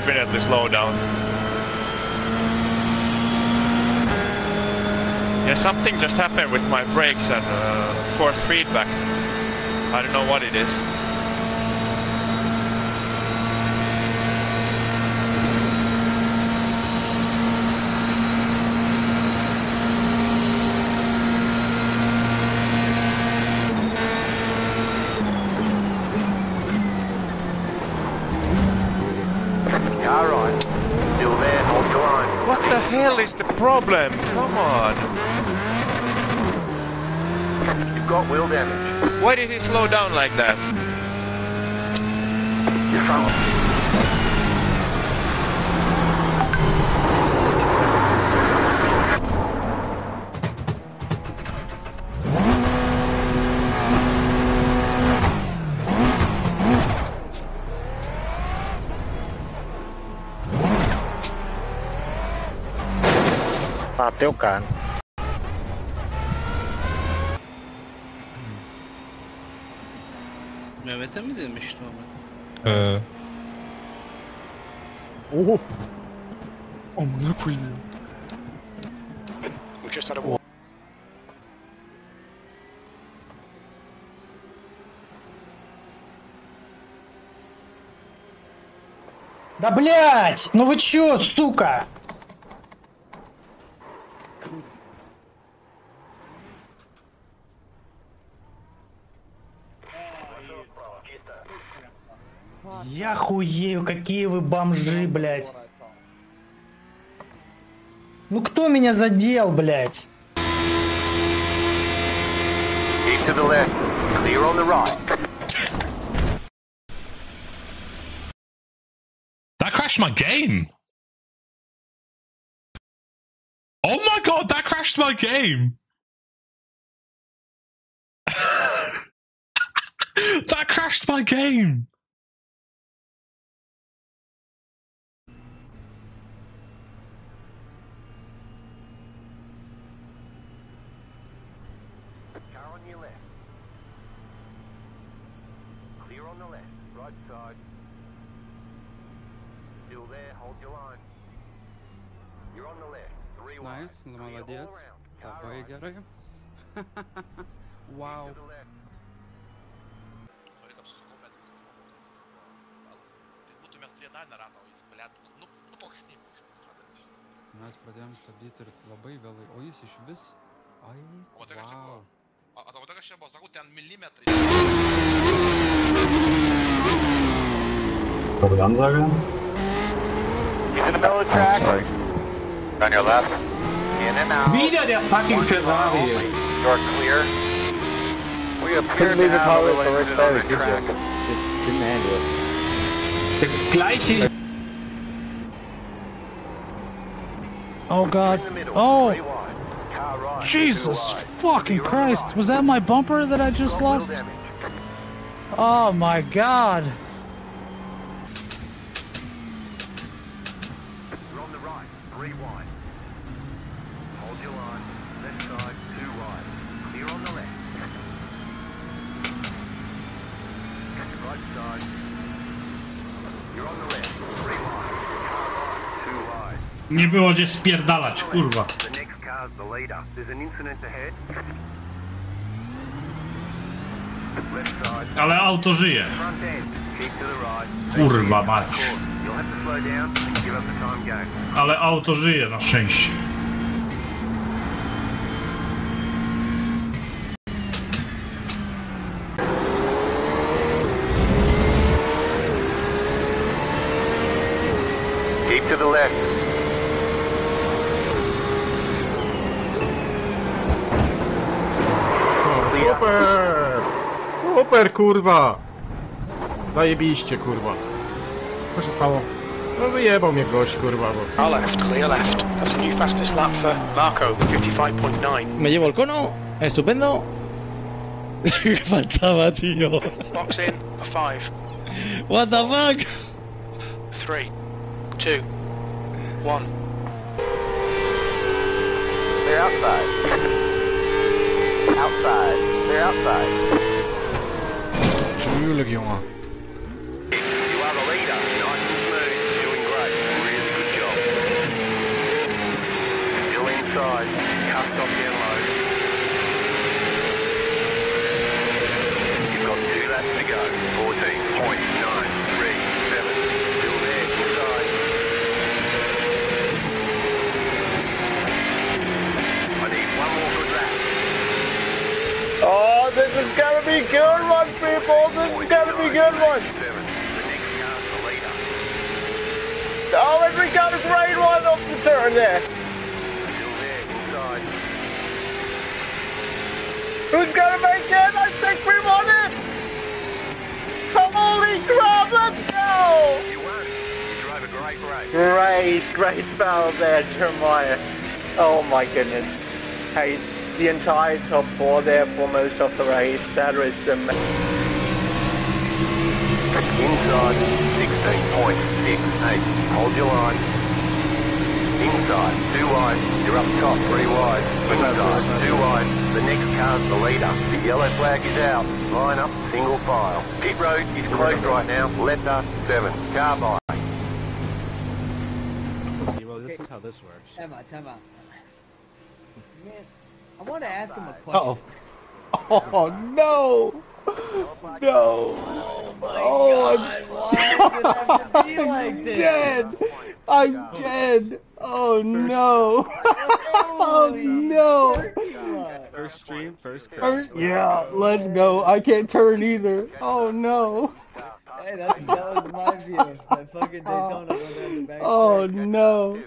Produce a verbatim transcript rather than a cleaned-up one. definitely slow down. Yeah, something just happened with my brakes and uh, forced feedback. I don't know what it is. What is the problem? Come on. You've got wheel damage. Why did he slow down like that? You found bateu o carro. Mehmet'e mi demiştim ama? Ee. Oh. Amına koyayım. We just had a war. Да блять! Ну вы чё, сука? Я хуею, какие вы бомжи, блядь. Ну кто меня задел, блядь? That crashed my game. Oh my god, that crashed my game. That crashed my game. Nice, молодец. Выиграли. Вау. Mes pradėjom stabdyti ir labai vėlai, o jis iš vis... Ai, vau. Atrodo, kad čia buvo, sakau, ten milimetrai. Pardon, Zaga? He's in the middle of the track. On your left. In and out. Wieder der fucking Ferrari. You're clear. We appear to have all the way to the other track. The gleiche. Oh god. Oh! Jesus fucking Christ! Was that my bumper that I just lost? Oh my god! Nie było gdzie spierdalać, kurwa. Ale auto żyje. Kurwa mać. Ale auto żyje na szczęście. Keep to the left. Super! Super, kurwa! Zajebiście, kurwa. Co się stało? No wyjebał mnie gość, kurwa, bo... Car left, clear left. That's a new fastest lap for Marco, fifty-five point nine. Me llevo el cono. Estupendo. Faltaba, tío. Box in for five. What the fuck? Three, two, one. They're outside. Outside. They're outside. You're looking on. You are the leader. Nice and smooth. Doing side, can't stop getting low. You've got two laps to go, fourteen point nine three seven, still there, good side. I need one more good lap. Oh, this is going to be a good one, people, this is going to be a good one. The next car's the leader. Oh, and we got a great one off the turn there. Who's gonna make it? I think we won it! Holy crap, let's go! You won. You drove a great race. Great, great battle there, Jeremiah. Oh my goodness. Hey, the entire top four there for most of the race. That was amazing. Inside, sixteen point six eight. Hold your line. Inside, two wide. You're up top, three wide. Inside, two wide. The next car's the leader. The yellow flag is out. Line up, single file. Pit road is closed right now. Left up, seven. Car by. Yeah, well, this is how this works. Time out, time out. Man, I want to ask him a question. Uh oh. Oh, no. No. Oh, my oh, God. Why does it have to be like this? Dead. I'm oh, dead. Oh, no. Oh, no. First stream, first crash. Yeah, let's go. I can't turn either. Oh, no. Hey, that's, that was my view. That fucking Daytona went down the back. Oh, no.